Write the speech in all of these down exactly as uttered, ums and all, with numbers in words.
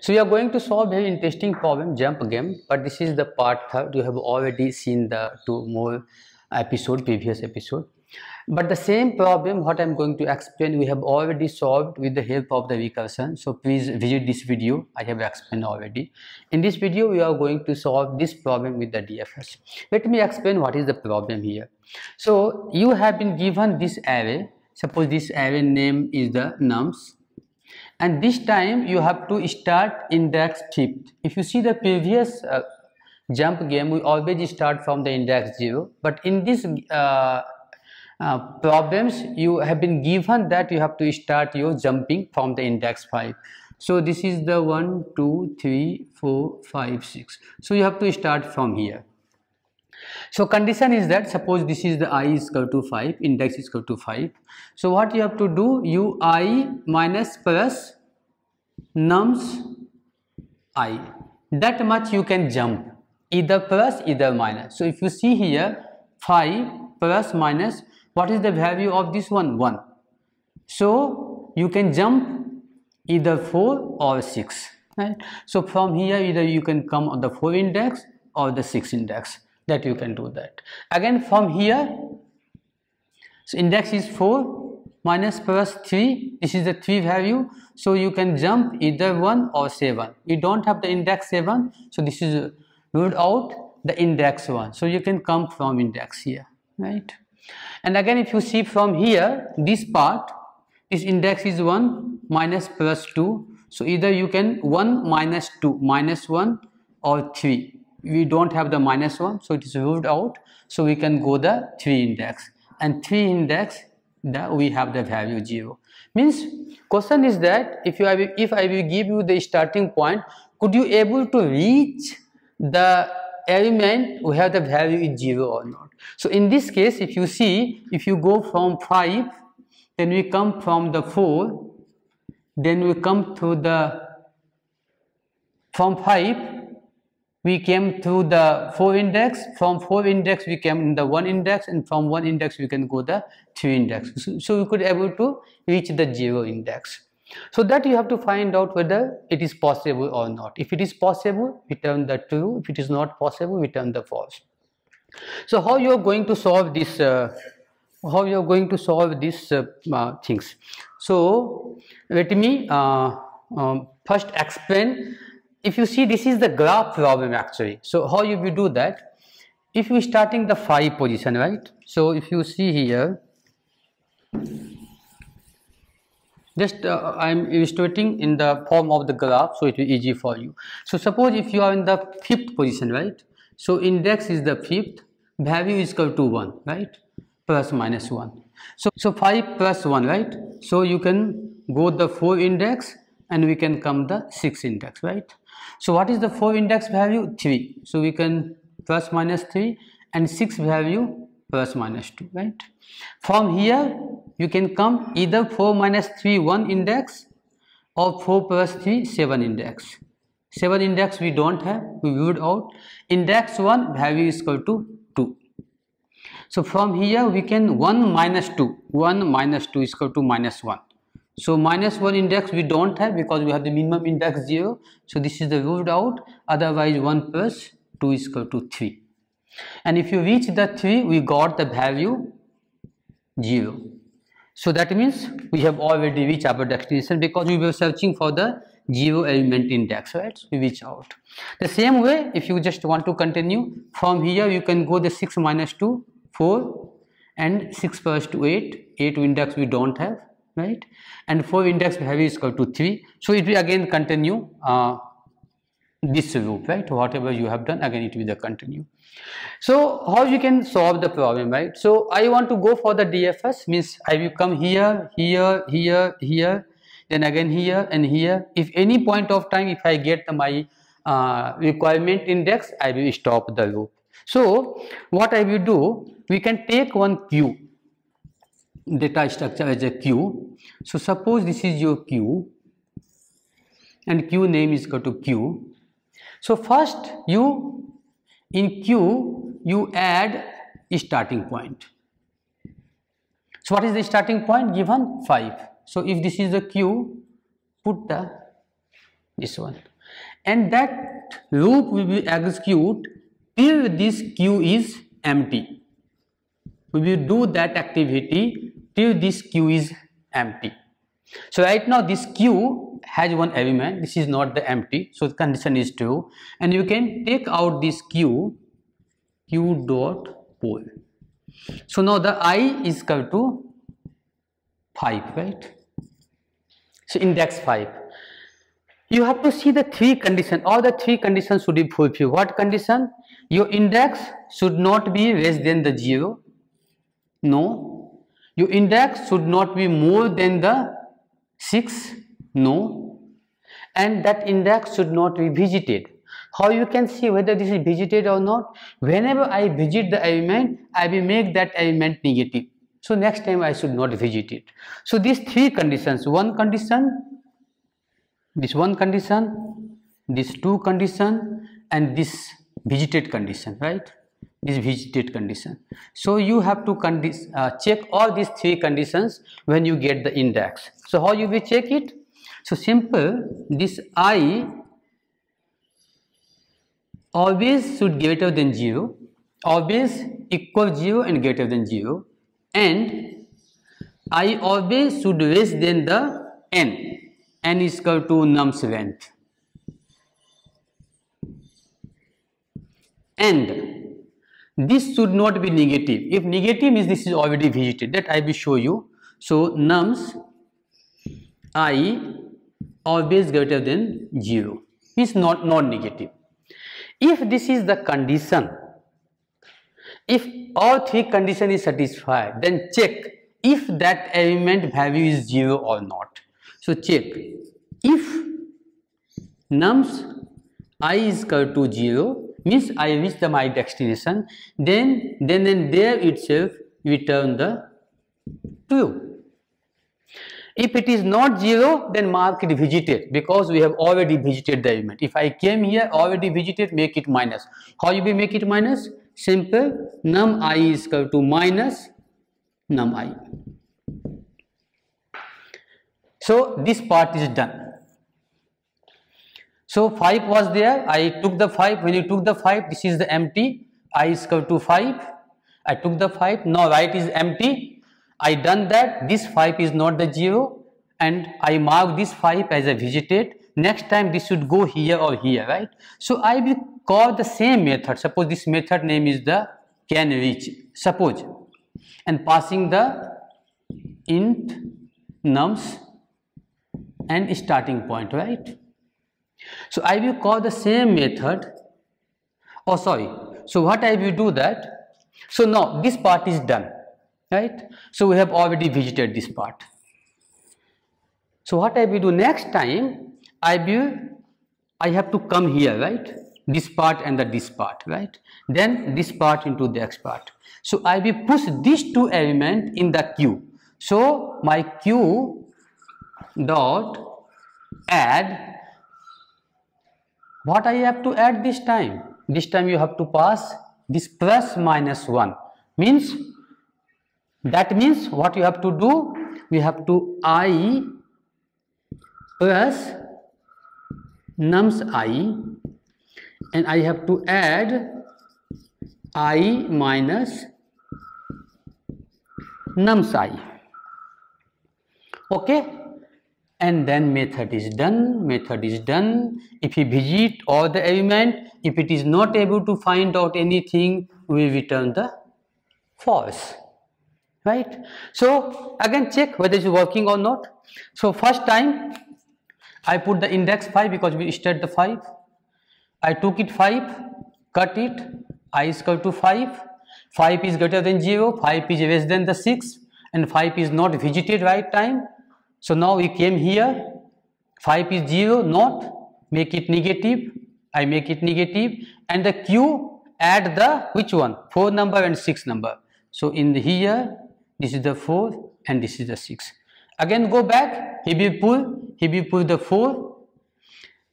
So we are going to solve very interesting problem, jump game, but this is the part third. You have already seen the two more episode, previous episode. But the same problem what I am going to explain we have already solved with the help of the recursion. So please visit this video, I have explained already. In this video we are going to solve this problem with the D F S. Let me explain what is the problem here. So you have been given this array, suppose this array name is the nums. And this time you have to start index fifth. If you see the previous uh, jump game, we always start from the index zero. But in this uh, uh, problems, you have been given that you have to start your jumping from the index five. So this is the one, two, three, four, five, six. So you have to start from here. So condition is that suppose this is the I is equal to five, index is equal to five. So what you have to do, u I minus plus nums I, that much you can jump, either plus either minus. So if you see here five plus minus, what is the value of this one? one. So you can jump either four or six, right? So from here either you can come on the four index or the six index. That you can do that again from here. So index is four minus plus three, this is the three value, so you can jump either one or seven. You don't have the index seven, so this is ruled out, the index one, so you can come from index here, right? And again if you see from here this part, this index is one minus plus two, so either you can one minus two, minus one or three. We don't have the minus one, so it is ruled out, so we can go the three index, and three index that we have the value zero. Means question is that if you if I will give you the starting point, could you able to reach the element we have the value is zero or not? So in this case if you see, if you go from five, then we come from the four, then we come to the from five. We came through the four index, from four index we came in the one index, and from one index we can go the three index. So, so we could able to reach the zero index. So that you have to find out whether it is possible or not. If it is possible, return the true. If it is not possible, return the false. So how you are going to solve this? Uh, how you are going to solve these uh, uh, things? So let me uh, um, first explain. If you see, this is the graph problem actually. So how you will do that? If you starting the five position, right? So if you see here, just uh, I am illustrating in the form of the graph, so it will be easy for you. So suppose if you are in the fifth position, right? So index is the fifth, value is equal to one, right? Plus minus one. So so five plus one, right? So you can go the four index and we can come the six index, right? So what is the four index value? three. So we can plus minus three, and six value plus minus two, right? From here you can come either four minus three, one index, or four plus three, seven index. seven index we don't have, we viewed out. Index one value is equal to two. So from here we can one minus two, one minus two is equal to minus one. So minus one index we don't have because we have the minimum index zero. So this is the ruled out. Otherwise one plus two is equal to three. And if you reach the three, we got the value zero. So that means we have already reached our destination because we were searching for the zero element index, right? So we reach out. The same way, if you just want to continue from here, you can go the six minus two, four, and six plus two, eight. eight index we don't have, right? And four index value is equal to three. So it will again continue uh, this loop, right? Whatever you have done, again it will continue. So how you can solve the problem, right? So I want to go for the D F S, means I will come here, here, here, here, then again here and here. If any point of time, if I get the, my uh, requirement index, I will stop the loop. So what I will do, we can take one queue, data structure as a queue. So suppose this is your queue, and queue name is equal to queue. So first you in queue you add a starting point. So what is the starting point? Given five. So if this is the queue, put the this one, and that loop will be execute till this queue is empty. We will do that activity till this queue is empty. So right now this queue has one element, this is not the empty, so the condition is true, and you can take out this queue, queue dot poll. So now the I is equal to five, right? So index five. You have to see the three conditions, all the three conditions should be fulfilled. What condition? Your index should not be less than the zero, no. Your index should not be more than the six, no. And that index should not be visited. How you can see whether this is visited or not? Whenever I visit the element, I will make that element negative. So next time I should not visit it. So these three conditions, one condition, this one condition, this two condition, and this visited condition, right? This visited condition. So you have to uh, check all these three conditions when you get the index. So how you will check it? So simple, this I always should greater than zero, always equal zero and greater than zero, and I always should less than the n. N is equal to num's length, and this should not be negative. If negative means this is already visited, that I will show you. So num's I always greater than zero means not non-negative. If this is the condition, if all three condition is satisfied, then check if that element value is zero or not. So check if nums I is equal to zero means I reach the my destination, then then and there itself return the true. If it is not zero, then mark it visited, because we have already visited the element. If I came here already visited, make it minus. How you will make it minus? Simple, num I is equal to minus num I. So this part is done. So five was there. I took the five. When you took the five, this is the empty. I is equal to five. I took the five. Now right is empty. I done that. This five is not the zero, and I mark this five as a visited. Next time this should go here or here, right? So I will call the same method. Suppose this method name is the can reach. Suppose, and passing the int nums and starting point, right? So I will call the same method. Oh, sorry. So what I will do that? So now this part is done, right? So we have already visited this part. So what I will do next time? I will. I have to come here, right? This part and the this part, right? Then this part into the next part. So I will push these two elements in the queue. So my queue dot add. What I have to add this time? This time you have to pass this plus minus one, means that means what you have to do, we have to I plus nums I, and I have to add I minus nums I, okay? And then method is done, method is done. If he visit all the element, if it is not able to find out anything, we return the false, right? So again check whether it is working or not. So first time I put the index five because we started the five. I took it five, cut it, I is equal to five, five is greater than zero, five is less than the six, and five is not visited right time. So now we came here, five is zero, not, make it negative, I make it negative, and the queue add the which one? four number and six number. So in the here, this is the four and this is the six. Again go back, he will pull, he will pull the four,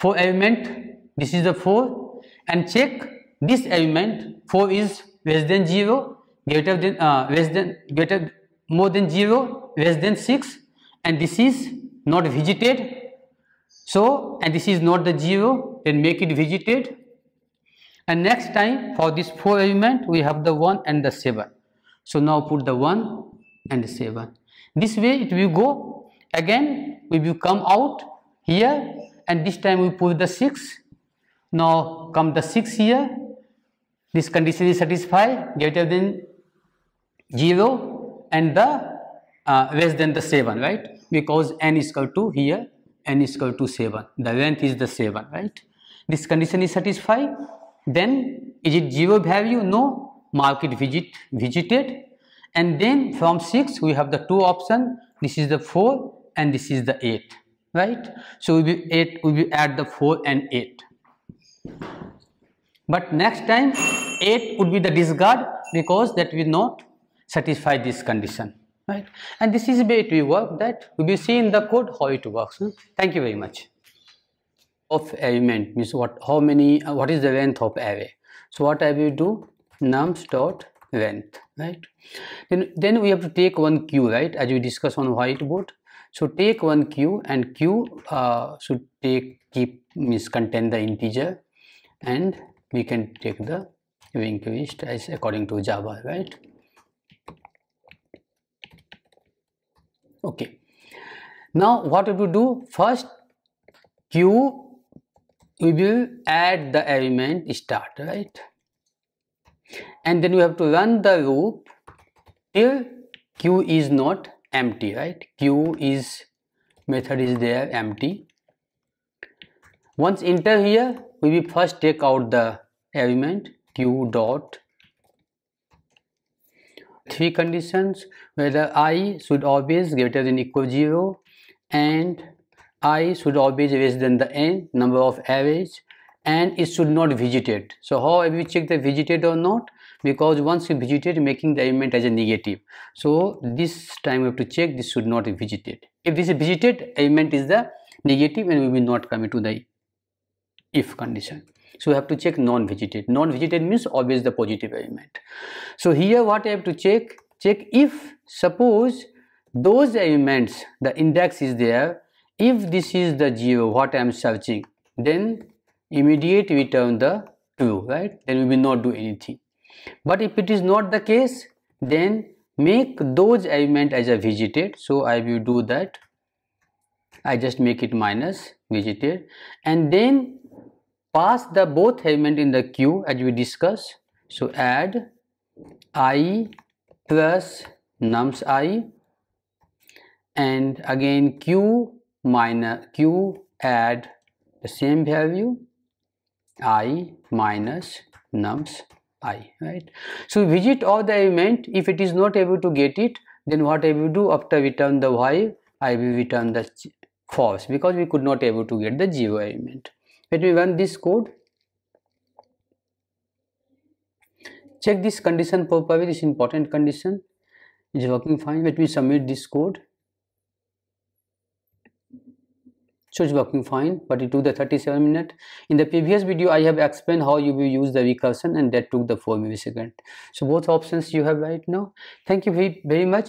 four element, this is the four, and check this element, four is less than zero, greater than, uh, less than, greater, more than zero, less than six, and this is not visited, So, and this is not the zero, then make it visited. And next time for this four element we have the one and the seven. So now put the one and the seven. This way it will go. Again we will come out here, and this time we put the six. Now come the six here. This condition is satisfied, greater than zero and the uh, less than the seven, right? Because n is equal to here, n is equal to seven. The length is the seven, right? This condition is satisfied. Then is it zero value? No, mark it visit, visited. And then from six we have the two option. This is the four and this is the eight, right? So we will eight we will add the four and eight. But next time eight would be the discard, because that will not satisfy this condition, right? And this is the way it will work. That we will see in the code how it works. Thank you very much. Of element means what, how many, uh, what is the length of array. So what I will do, nums dot length, right? Then then we have to take one queue, right, as we discuss on whiteboard. So take one queue, and queue uh, should take keep means contain the integer, and we can take the linked list as according to Java, right? Okay. Now what we will do, first queue we will add the element start, right? And then we have to run the loop till queue is not empty, right? Queue is method is there empty. Once enter here, we will first take out the element queue dot three conditions, whether I should always greater than equal zero, and I should always less than the n number of arrays, and it should not visited. So how have we check the visited or not? Because once you visited, making the element as a negative. So this time we have to check this should not be visited. If this is visited, element is the negative, and we will not come into the if condition. So we have to check non-visited. Non-visited means always the positive element. So here what I have to check? Check if suppose those elements, the index is there. If this is the zero, what I am searching, then immediately return the true, right? Then we will not do anything. But if it is not the case, then make those element as a visited. So I will do that. I just make it minus visited, and then pass the both element in the queue as we discuss. So add I plus nums I, and again queue minus q add the same value I minus nums I, right? So visit all the element. If it is not able to get it, then what I will do, after return the while, I will return the false, because we could not able to get the zero element. Let me run this code. Check this condition properly, this important condition is working fine. Let me submit this code. So it's working fine, but it took the thirty-seven minutes. In the previous video, I have explained how you will use the recursion, and that took the four milliseconds. So both options you have right now. Thank you very, very much.